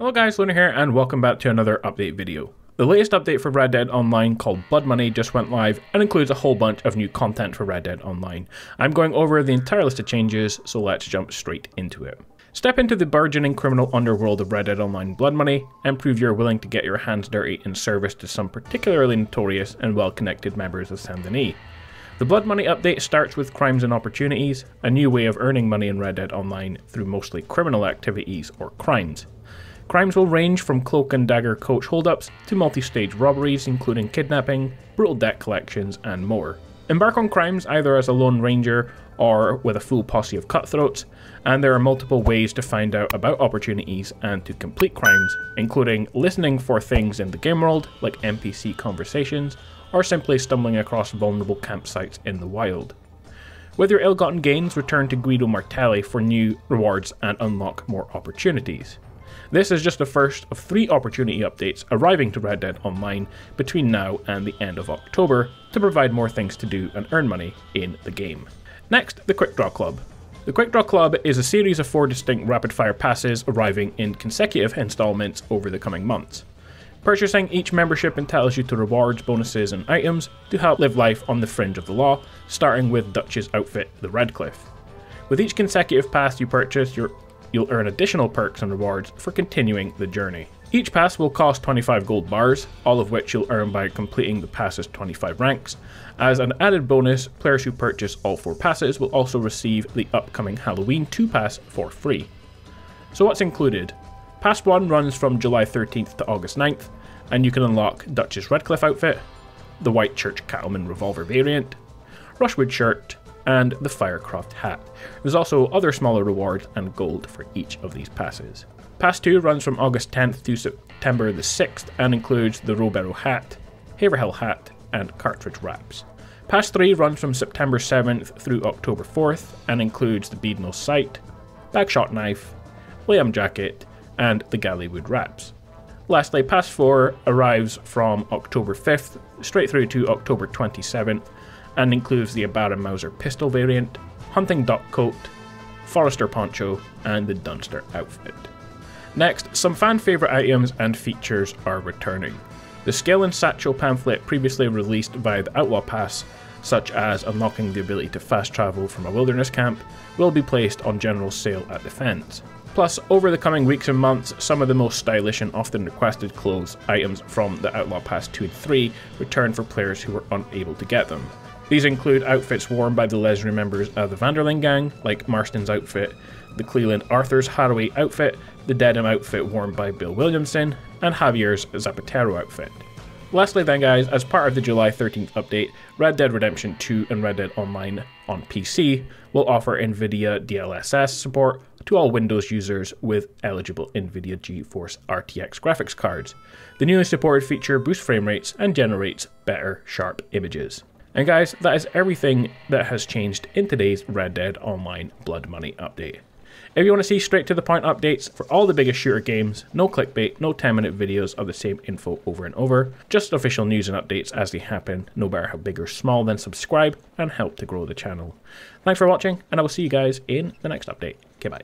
Hello guys, Luna here and welcome back to another update video. The latest update for Red Dead Online called Blood Money just went live and includes a whole bunch of new content for Red Dead Online. I'm going over the entire list of changes, so let's jump straight into it. Step into the burgeoning criminal underworld of Red Dead Online Blood Money and prove you're willing to get your hands dirty in service to some particularly notorious and well-connected members of Saint Denis. The Blood Money update starts with Crimes and Opportunities, a new way of earning money in Red Dead Online through mostly criminal activities or crimes. Crimes will range from cloak and dagger coach holdups to multi-stage robberies including kidnapping, brutal debt collections and more. Embark on crimes either as a lone ranger or with a full posse of cutthroats, and there are multiple ways to find out about opportunities and to complete crimes, including listening for things in the game world like NPC conversations or simply stumbling across vulnerable campsites in the wild. With your ill-gotten gains, return to Guido Martelli for new rewards and unlock more opportunities. This is just the first of three opportunity updates arriving to Red Dead Online between now and the end of October to provide more things to do and earn money in the game. Next, the Quickdraw Club. The Quickdraw Club is a series of four distinct rapid-fire passes arriving in consecutive installments over the coming months. Purchasing each membership entitles you to rewards, bonuses and items to help live life on the fringe of the law, starting with Dutch's outfit, the Redcliffe. With each consecutive pass you purchase, you'll earn additional perks and rewards for continuing the journey. Each pass will cost 25 gold bars, all of which you'll earn by completing the pass's 25 ranks. As an added bonus, players who purchase all four passes will also receive the upcoming Halloween 2 pass for free. So what's included? Pass 1 runs from July 13th to August 9th, and you can unlock Duchess Redcliffe outfit, the White Church Cattleman Revolver variant, Rushwood shirt, and the Firecroft hat. There's also other smaller rewards and gold for each of these passes. Pass 2 runs from August 10th to September the 6th and includes the Robero hat, Haverhill hat and cartridge wraps. Pass 3 runs from September 7th through October 4th and includes the Beadnose sight, Bagshot knife, Liam jacket and the Gallywood wraps. Lastly, Pass 4 arrives from October 5th straight through to October 27th and includes the Ibarra Mauser pistol variant, hunting duck coat, forester poncho and the Dunster outfit. Next, some fan favourite items and features are returning. The Skill and Satchel pamphlet previously released via the Outlaw Pass, such as unlocking the ability to fast travel from a wilderness camp, will be placed on general sale at the fence. Plus, over the coming weeks and months, some of the most stylish and often requested clothes items from the Outlaw Pass 2 and 3 return for players who were unable to get them. These include outfits worn by the legendary members of the Van der Linde gang, like Marston's outfit, the Cleland Arthur's Hathaway outfit, the Dedham outfit worn by Bill Williamson, and Javier's Zapatero outfit. Lastly then guys, as part of the July 13th update, Red Dead Redemption 2 and Red Dead Online on PC will offer Nvidia DLSS support to all Windows users with eligible Nvidia GeForce RTX graphics cards. The newly supported feature boosts frame rates and generates better, sharp images. And guys, that is everything that has changed in today's Red Dead Online Blood Money update. If you want to see straight to the point updates for all the biggest shooter games, no clickbait, no 10-minute videos of the same info over and over, just official news and updates as they happen, no matter how big or small, then subscribe and help to grow the channel. Thanks for watching and I will see you guys in the next update. Okay, bye.